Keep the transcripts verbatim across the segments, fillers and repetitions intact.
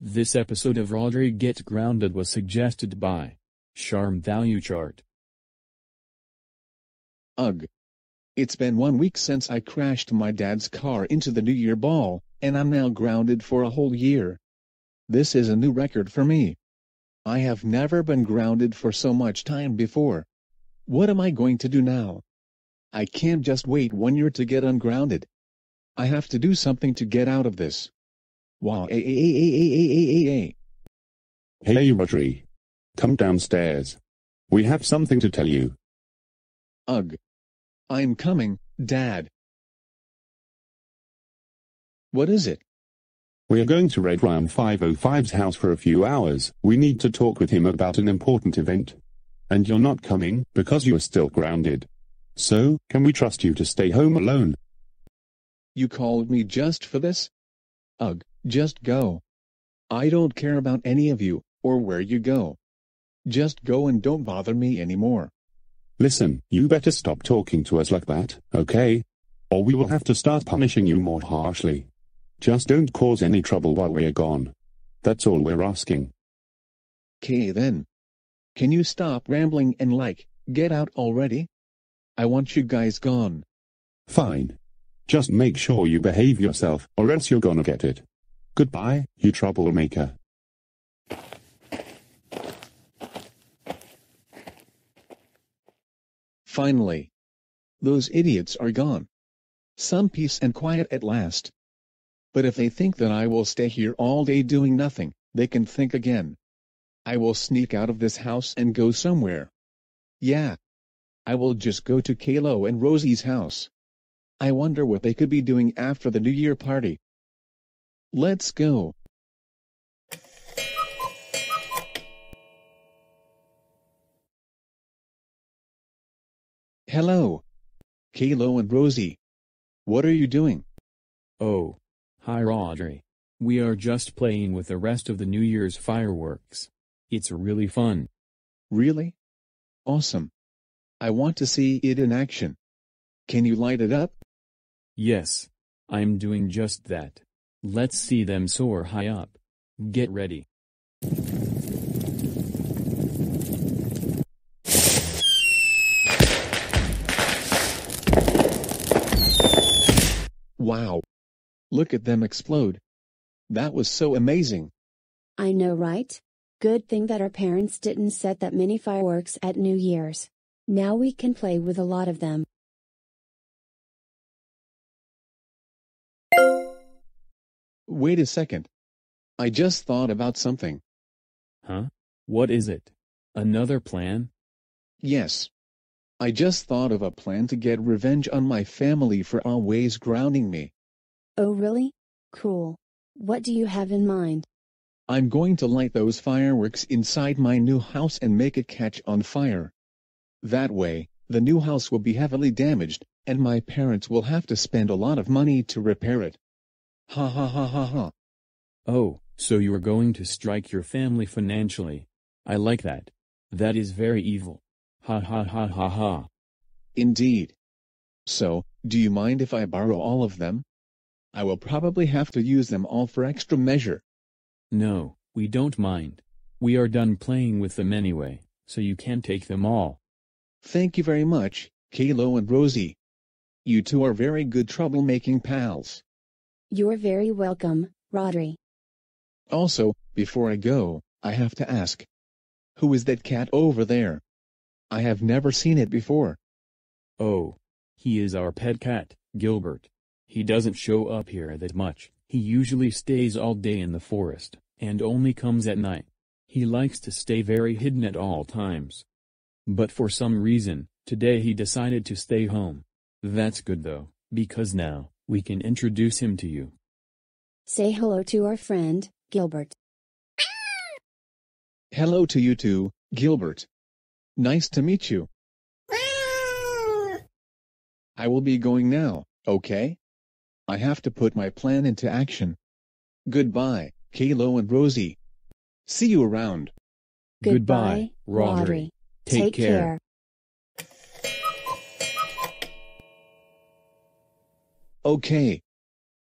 This episode of Rodri Get Grounded was suggested by Charme Value Chart. Ugh. It's been one week since I crashed my dad's car into the New Year ball, and I'm now grounded for a whole year. This is a new record for me. I have never been grounded for so much time before. What am I going to do now? I can't just wait one year to get ungrounded. I have to do something to get out of this. Wow. Hey, Rodri. Come downstairs. We have something to tell you. Ugh. I'm coming, Dad. What is it? We are going to Rad Ruan five oh five's house for a few hours. We need to talk with him about an important event. And you're not coming because you are still grounded. So, can we trust you to stay home alone? You called me just for this? Ugh, just go. I don't care about any of you, or where you go. Just go and don't bother me anymore. Listen, you better stop talking to us like that, okay? Or we will have to start punishing you more harshly. Just don't cause any trouble while we're gone. That's all we're asking. Okay then. Can you stop rambling and like, get out already? I want you guys gone. Fine. Just make sure you behave yourself, or else you're gonna get it. Goodbye, you troublemaker. Finally. Those idiots are gone. Some peace and quiet at last. But if they think that I will stay here all day doing nothing, they can think again. I will sneak out of this house and go somewhere. Yeah. I will just go to Caillou and Rosie's house. I wonder what they could be doing after the New Year party. Let's go. Hello. Caillou and Rosie. What are you doing? Oh. Hi Rodri. We are just playing with the rest of the New Year's fireworks. It's really fun. Really? Awesome. I want to see it in action. Can you light it up? Yes, I'm doing just that. Let's see them soar high up. Get ready. Wow. Look at them explode. That was so amazing. I know, right? Good thing that our parents didn't set that many fireworks at New Year's. Now we can play with a lot of them. Wait a second. I just thought about something. Huh? What is it? Another plan? Yes. I just thought of a plan to get revenge on my family for always grounding me. Oh really? Cool. What do you have in mind? I'm going to light those fireworks inside my new house and make it catch on fire. That way, the new house will be heavily damaged, and my parents will have to spend a lot of money to repair it. Ha ha ha ha ha. Oh, so you are going to strike your family financially. I like that. That is very evil. Ha ha ha ha ha. Indeed. So, do you mind if I borrow all of them? I will probably have to use them all for extra measure. No, we don't mind. We are done playing with them anyway, so you can take them all. Thank you very much, Caillou and Rosie. You two are very good troublemaking pals. You're very welcome, Rodri. Also, before I go, I have to ask. Who is that cat over there? I have never seen it before. Oh, he is our pet cat, Gilbert. He doesn't show up here that much. He usually stays all day in the forest, and only comes at night. He likes to stay very hidden at all times. But for some reason, today he decided to stay home. That's good though, because now, we can introduce him to you. Say hello to our friend, Gilbert. Hello to you too, Gilbert. Nice to meet you. I will be going now, okay? I have to put my plan into action. Goodbye, Caillou and Rosie. See you around. Goodbye, Rodri. Rodri. Take, Take care. care. Okay.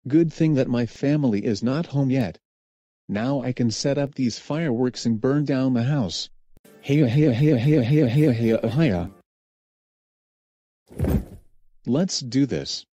Good thing that my family is not home yet. Now I can set up these fireworks and burn down the house. Heya heya heya heya heya heya heya heya. Let's do this.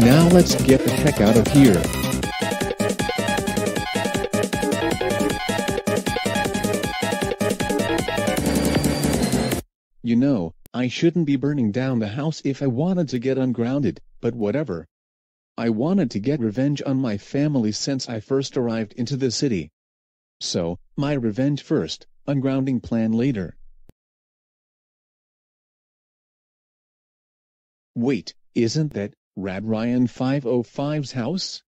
Now let's get the heck out of here. You know, I shouldn't be burning down the house if I wanted to get ungrounded, but whatever. I wanted to get revenge on my family since I first arrived into the city. So, my revenge first, ungrounding plan later. Wait, isn't that Rad Ryan five oh five's house?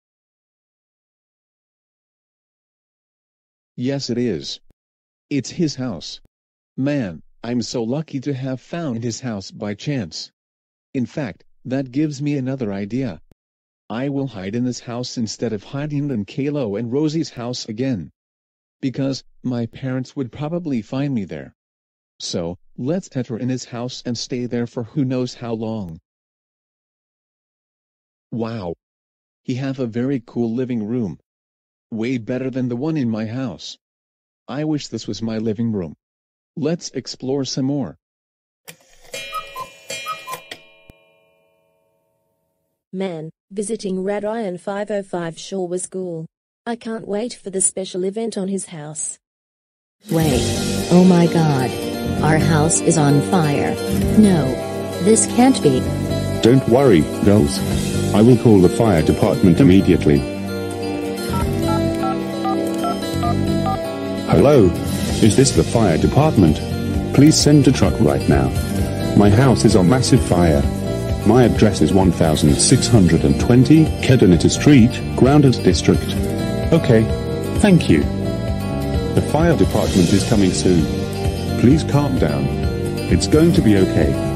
Yes, it is. It's his house. Man, I'm so lucky to have found his house by chance. In fact, that gives me another idea. I will hide in this house instead of hiding in Caillou and Rosie's house again, because my parents would probably find me there. So, let's enter in his house and stay there for who knows how long. Wow! He have a very cool living room. Way better than the one in my house. I wish this was my living room. Let's explore some more. Man, visiting Rad Ryan five oh five sure was cool. I can't wait for the special event on his house. Wait, oh my god. Our house is on fire. No, this can't be. Don't worry, girls. I will call the fire department immediately. Hello? Is this the fire department? Please send a truck right now. My house is on massive fire. My address is one thousand six hundred twenty Kedanita Street, Grounders District. Okay. Thank you. The fire department is coming soon. Please calm down. It's going to be okay.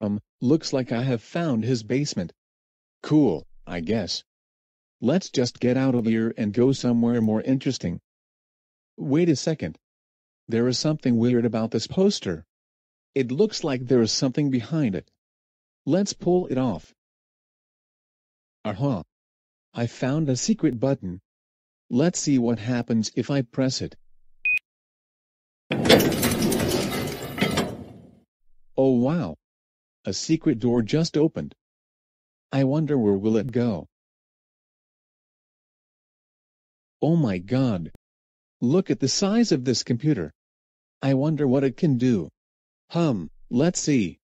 Um, looks like I have found his basement. Cool, I guess. Let's just get out of here and go somewhere more interesting. Wait a second. There is something weird about this poster. It looks like there is something behind it. Let's pull it off. Aha! I found a secret button. Let's see what happens if I press it. Oh wow! A secret door just opened. I wonder where will it go? Oh my god! Look at the size of this computer. I wonder what it can do. Hum, let's see.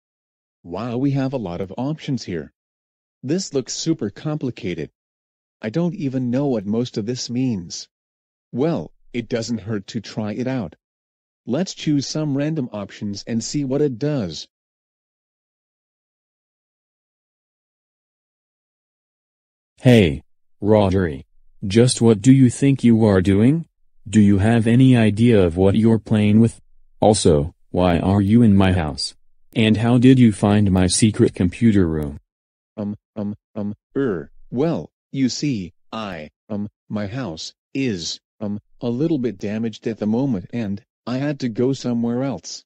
Wow, we have a lot of options here. This looks super complicated. I don't even know what most of this means. Well, it doesn't hurt to try it out. Let's choose some random options and see what it does. Hey, Rodri. Just what do you think you are doing? Do you have any idea of what you're playing with? Also, why are you in my house? And how did you find my secret computer room? Um, um, um, er, well, you see, I, um, my house, is, um, a little bit damaged at the moment and I had to go somewhere else.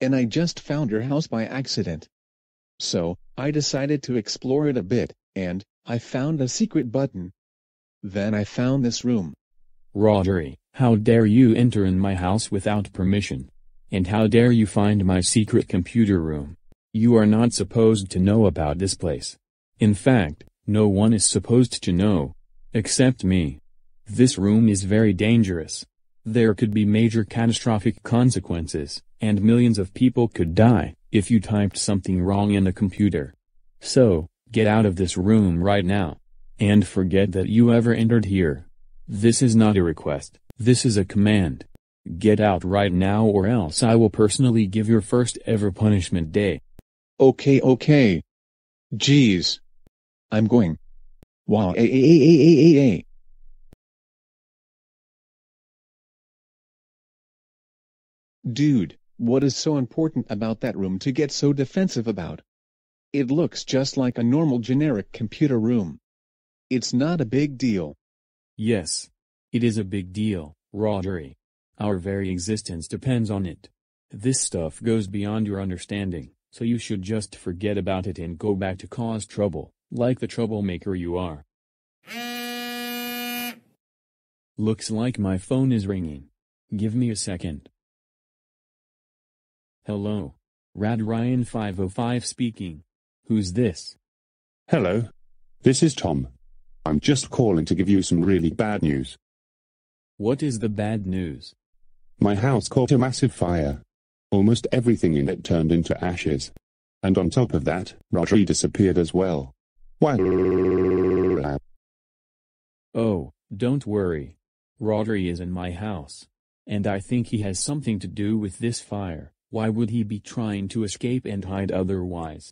And I just found your house by accident. So, I decided to explore it a bit, and I found a secret button. Then I found this room. Rodri, how dare you enter in my house without permission? And how dare you find my secret computer room? You are not supposed to know about this place. In fact, no one is supposed to know, except me. This room is very dangerous. There could be major catastrophic consequences, and millions of people could die, if you typed something wrong in a computer. So, get out of this room right now. And forget that you ever entered here. This is not a request, this is a command. Get out right now or else I will personally give your first ever punishment day. Okay, okay. Jeez. I'm going. Wow, a a a a a a. Dude, what is so important about that room to get so defensive about? It looks just like a normal generic computer room. It's not a big deal. Yes. It is a big deal, Rodri. Our very existence depends on it. This stuff goes beyond your understanding, so you should just forget about it and go back to cause trouble, like the troublemaker you are. Looks like my phone is ringing. Give me a second. Hello. Rad Ryan five oh five speaking. Who's this? Hello. This is Tom. I'm just calling to give you some really bad news. What is the bad news? My house caught a massive fire. Almost everything in it turned into ashes. And on top of that, Rodri disappeared as well. Wow. Oh, don't worry. Rodri is in my house. And I think he has something to do with this fire. Why would he be trying to escape and hide otherwise?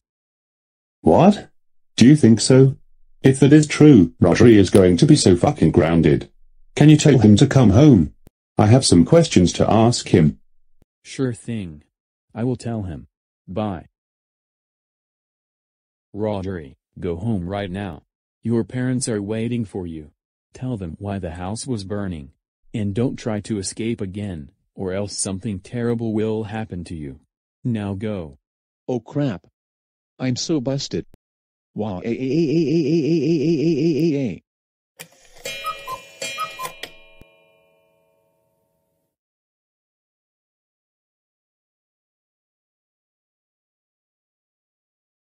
What? Do you think so? If that is true, Rodri is going to be so fucking grounded. Can you tell him to come home? I have some questions to ask him. Sure thing. I will tell him. Bye. Rodri, go home right now. Your parents are waiting for you. Tell them why the house was burning. And don't try to escape again, or else something terrible will happen to you. Now go. Oh crap. I'm so busted. Wow.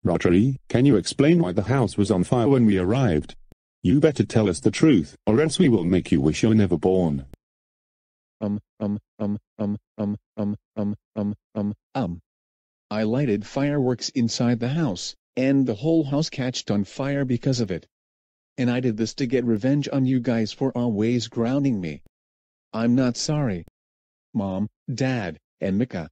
Rodri, can you explain why the house was on fire when we arrived? You better tell us the truth, or else we will make you wish you were never born. Um, um, um, um, um, um, um, um, um, um. I lighted fireworks inside the house, and the whole house catched on fire because of it. And I did this to get revenge on you guys for always grounding me. I'm not sorry. Mom, Dad, and Mika.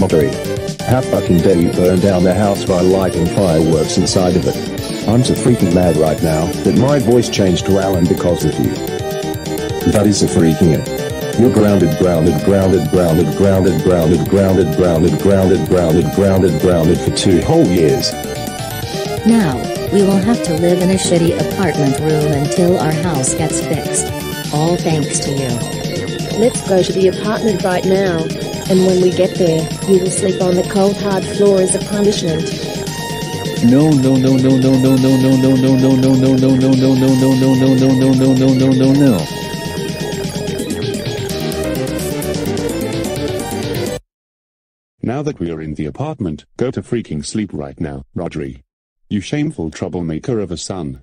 Rodri, how fucking dare you burn down the house by lighting fireworks inside of it? I'm so freaking mad right now that my voice changed to Alan because of you. That is a freaking it. You're grounded, grounded, grounded, grounded, grounded, grounded, grounded, grounded, grounded, grounded, grounded, grounded for two whole years. Now, we will have to live in a shitty apartment room until our house gets fixed. All thanks to you. Let's go to the apartment right now, and when we get there, we will sleep on the cold hard floor as a punishment. No, no, no, no, no, no, no, no, no, no, no, no, no, no, no, no, no, no, no, no, no, no, no, no, no, no, no. Now that we are in the apartment, go to freaking sleep right now, Rodri. You shameful troublemaker of a son.